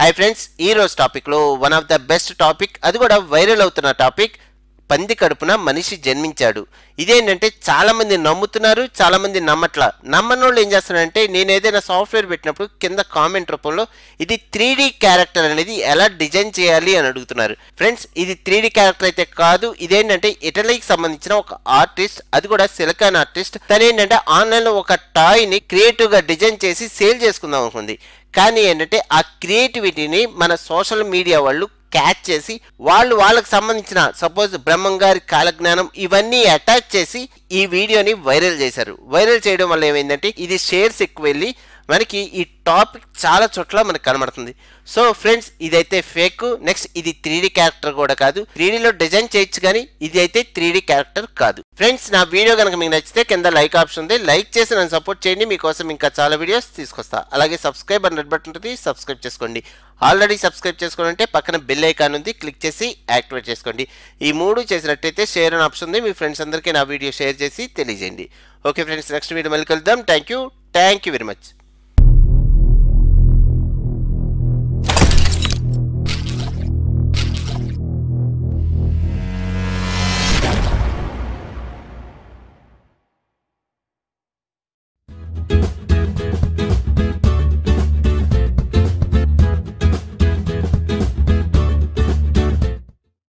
Hi friends, ee roju topic lo one of the best topic adi kuda viral avutuna topic pandi kadupuna manishi janminchadu. Idi entante chaala mandi nammutunnaru, chaala mandi nammatla. Nammanollu em chestarante nenu edaina software pettinappudu kinda comment rupamlo idi 3D character anedi ela design cheyali ani adugutunnaru. Friends, idi 3D character aithe kaadu, idi entante Italyki sambandhinchina oka artist adi kuda silicon artist tane entante online lo oka toy ni creative ga design chesi sale cheskundam anukundi. కానీ ఏంటంటే ఆ క్రియేటివిటీని మన social media వాళ్ళు catch చేసి వాళ్ళకి సంబంధించిన suppose బ్రహ్మం గారి కాలజ్ఞానం ఇవన్నీ అటాచ్ చేసి ఈ వీడియోని వైరల్ చేశారు. వైరల్ చేయడం వల్ల ఏమైందంటే ఇది షేర్స్ ఎక్కువ వెళ్ళి మనకి ఈ టాపిక్ చాలా చోట్ల మనకు కనబడుతుంది. సో ఫ్రెండ్స్, ఇదైతే ఫేక్. నెక్స్ట్, ఇది 3D క్యారెక్టర్ కూడా కాదు. 3Dలో డిజైన్ చేయొచ్చు కానీ ఇది అయితే 3D క్యారెక్టర్ కాదు. ఫ్రెండ్స్, నా వీడియో కనుక మీకు నచ్చితే కింద లైక్ ఆప్షన్ ఉంది, లైక్ చేసి నన్ను సపోర్ట్ చేయండి. మీకోసం ఇంకా చాలా వీడియోస్ తీసుకొస్తా. అలాగే సబ్స్క్రైబ్ అని రెడ్ బటన్ ఉంటుంది, సబ్స్క్రైబ్ చేసుకోండి. ఆల్రెడీ సబ్స్క్రైబ్ చేసుకోండి అంటే పక్కన బెల్ ఐకాన్ ఉంది, క్లిక్ చేసి యాక్టివేట్ చేసుకోండి. ఈ మూడు చేసినట్టయితే షేర్ అని ఆప్షన్ ఉంది. మీ ఫ్రెండ్స్ అందరికీ నా వీడియో షేర్ చేసి తెలియజేయండి. ఓకే ఫ్రెండ్స్, నెక్స్ట్ వీడియో మళ్ళీ కలుద్దాం. Thank you very much.